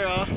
gear off.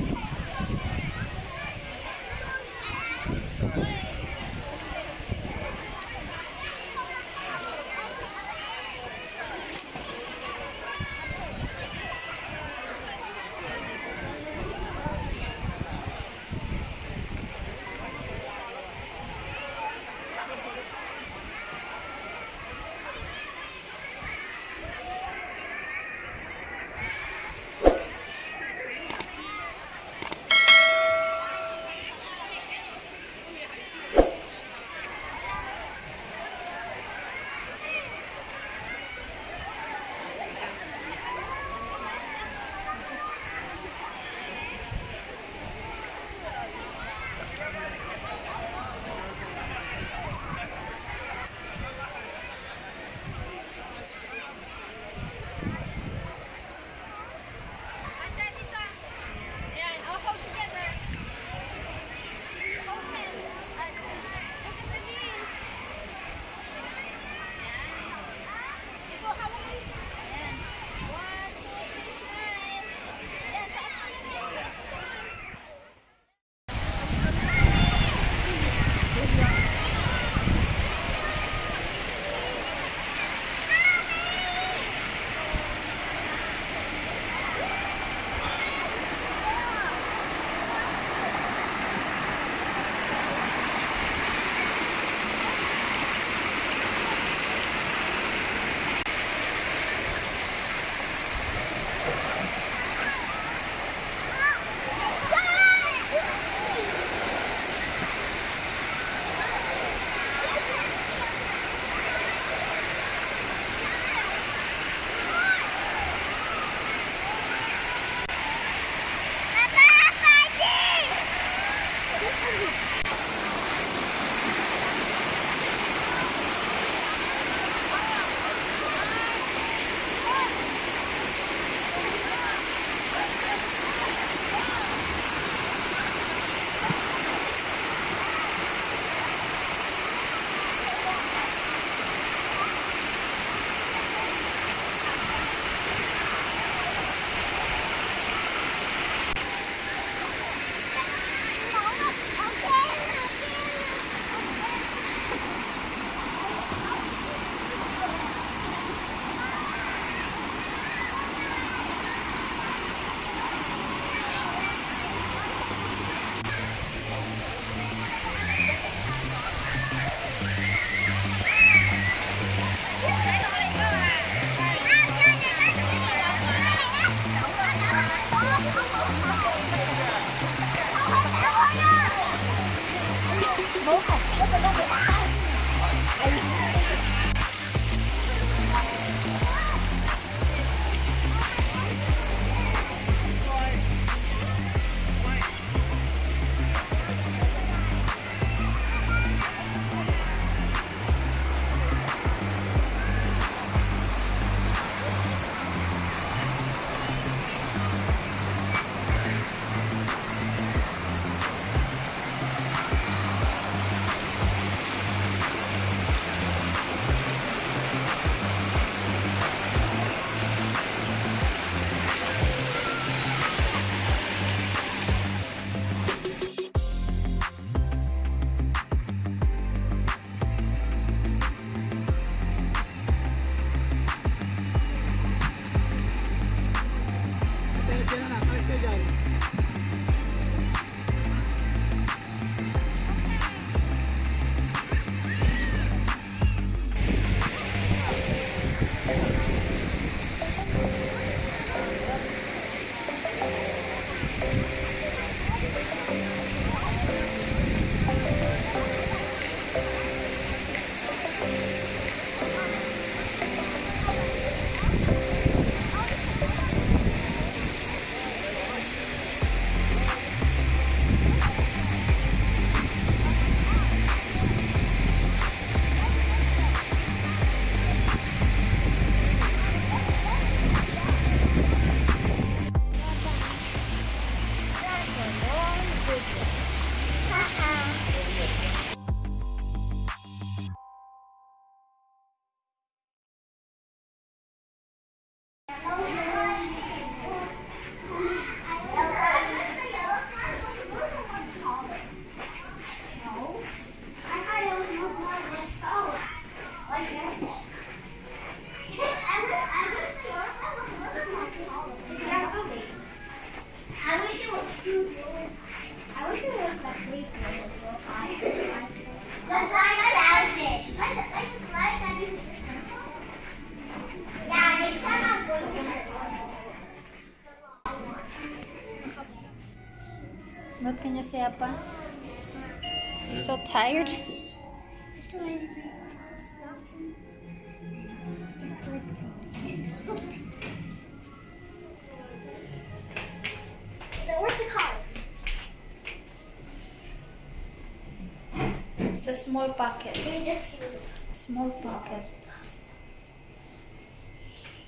Zappa? You so tired? Where's the car? It's a small pocket. Small pocket.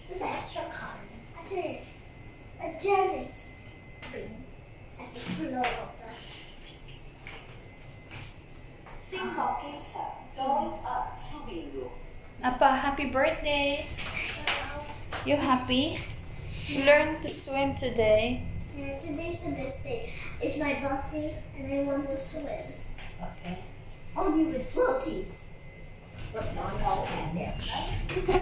There's an extra card. Actually, a jelly bean at the floor of the Appa, happy birthday! You happy? You learned to swim today. Yeah, today's the best day. It's my birthday and I want to swim. Okay. Only with floaties. But no, no, and there. Yeah.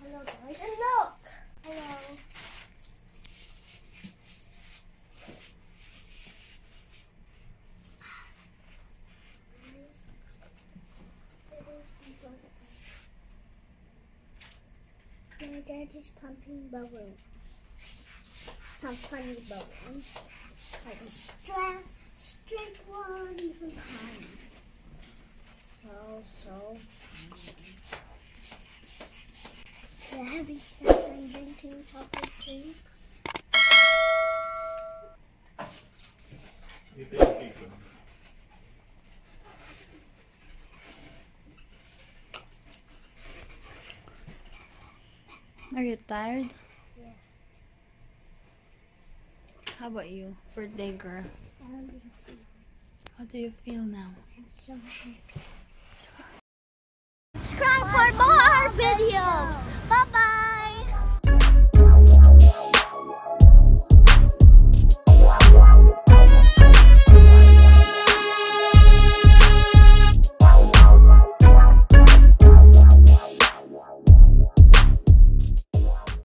Hello guys. And look! Hello. My dad is pumping bubbles. Some funny bubbles. Like a straight one, even higher. The heavy stuff I'm drinking chocolate drink. You better keep them. Are you tired? Yeah. How about you, birthday girl? How does it feel? How do you feel now? I'm so happy. Subscribe for more videos!